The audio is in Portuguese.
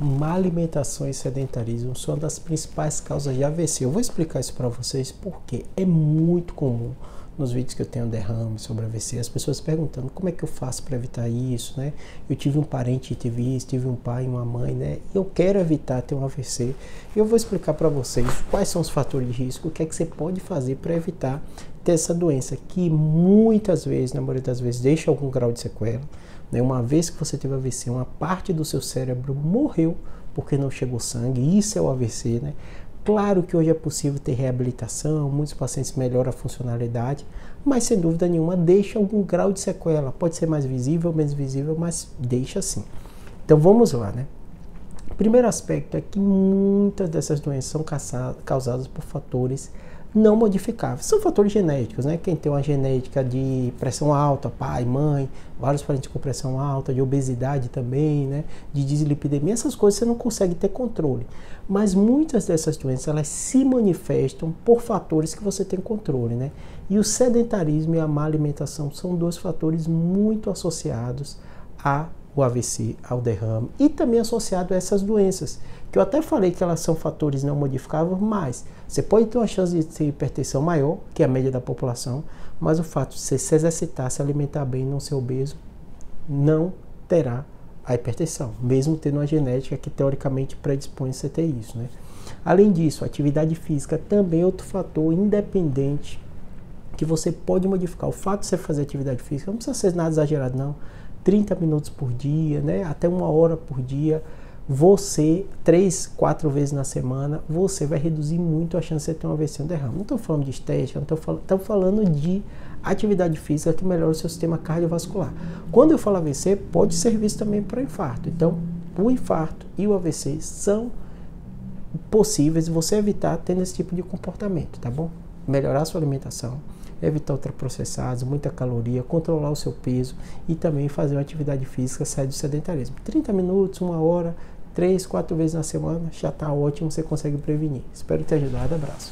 Má alimentação e sedentarismo são uma das principais causas de AVC. Eu vou explicar isso para vocês porque é muito comum nos vídeos que eu tenho derrame sobre AVC, as pessoas perguntando como é que eu faço para evitar isso, né? Eu tive um parente que teve isso, tive um pai, uma mãe, né? Eu quero evitar ter um AVC. Eu vou explicar para vocês quais são os fatores de risco, o que é que você pode fazer para evitar ter essa doença que muitas vezes, na maioria das vezes, deixa algum grau de sequela. Uma vez que você teve AVC, uma parte do seu cérebro morreu porque não chegou sangue, isso é o AVC, né? Claro que hoje é possível ter reabilitação, muitos pacientes melhoram a funcionalidade, mas sem dúvida nenhuma deixa algum grau de sequela, pode ser mais visível, menos visível, mas deixa sim. Então vamos lá, né? O primeiro aspecto é que muitas dessas doenças são causadas por fatores não modificáveis, são fatores genéticos, né? Quem tem uma genética de pressão alta, pai, mãe, vários parentes com pressão alta, de obesidade também, né? De dislipidemia, essas coisas você não consegue ter controle. Mas muitas dessas doenças, elas se manifestam por fatores que você tem controle, né? E o sedentarismo e a má alimentação são dois fatores muito associados ao AVC, ao derrame, e também associado a essas doenças, que eu até falei que elas são fatores não modificáveis, mas você pode ter uma chance de ter hipertensão maior, que é a média da população, mas o fato de você se exercitar, se alimentar bem, não ser obeso, não terá a hipertensão, mesmo tendo uma genética que teoricamente predispõe a você ter isso, né? Além disso, a atividade física também é outro fator independente que você pode modificar. O fato de você fazer atividade física não precisa ser nada exagerado, não. 30 minutos por dia, né? Até 1 hora por dia, você, 3, 4 vezes na semana, você vai reduzir muito a chance de ter uma AVC, um derrame. Não estou falando de estética, não estou falando de atividade física que melhora o seu sistema cardiovascular. Quando eu falo AVC, pode servir também para infarto. Então, o infarto e o AVC são possíveis você evitar tendo esse tipo de comportamento, tá bom? Melhorar a sua alimentação, evitar ultraprocessados, muita caloria, controlar o seu peso e também fazer uma atividade física, sair do sedentarismo. 30 minutos, 1 hora, 3, 4 vezes na semana, já está ótimo, você consegue prevenir. Espero ter ajudado, abraço.